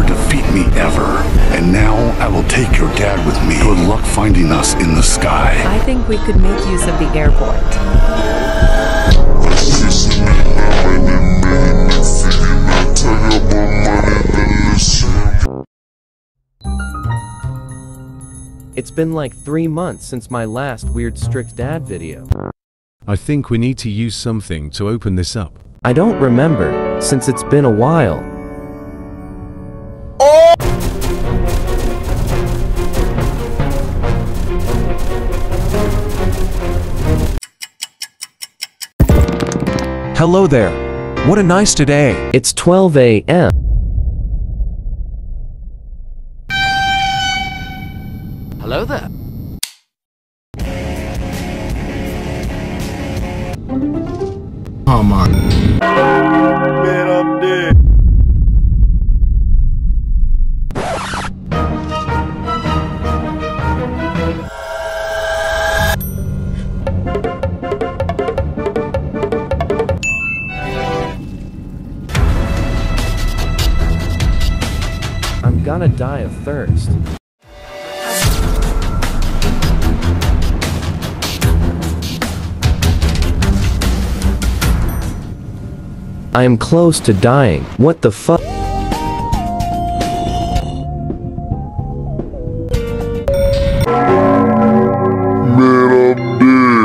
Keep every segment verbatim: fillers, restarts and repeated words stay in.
never defeat me ever. And now I will take your dad with me. Good luck finding us in the sky. I think we could make use of the airport. It's been like three months since my last Weird Strict Dad video. I think we need to use something to open this up. I don't remember, since it's been a while. Oh! Hello there. What a nice day. It's twelve A M Hello there. Come on. Man, I'm dead. I'm gonna die of thirst. I am close to dying. What the fuck? Man, I'm dead.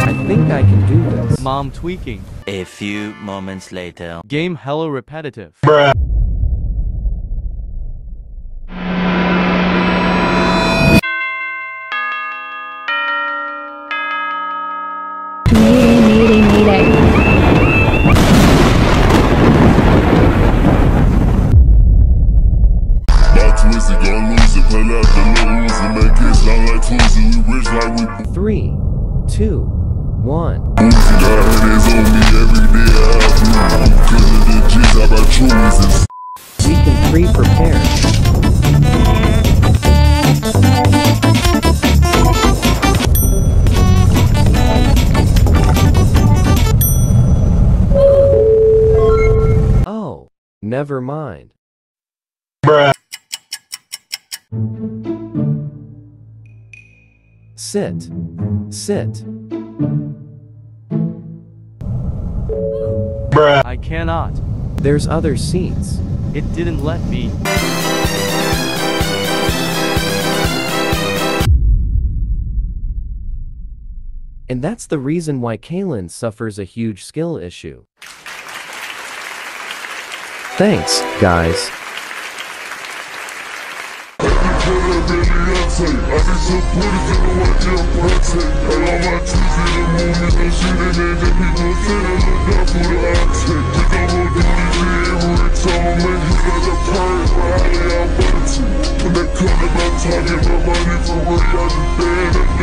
I think I can do this. Mom tweaking. A few moments later. Game hella repetitive. Bruh. Three, two, one. We can pre-prepare. Oh, never mind. Bruh. Sit. Sit. Bruh. I cannot. There's other seats. It didn't let me. And that's the reason why Kaylin suffers a huge skill issue. Thanks, guys. I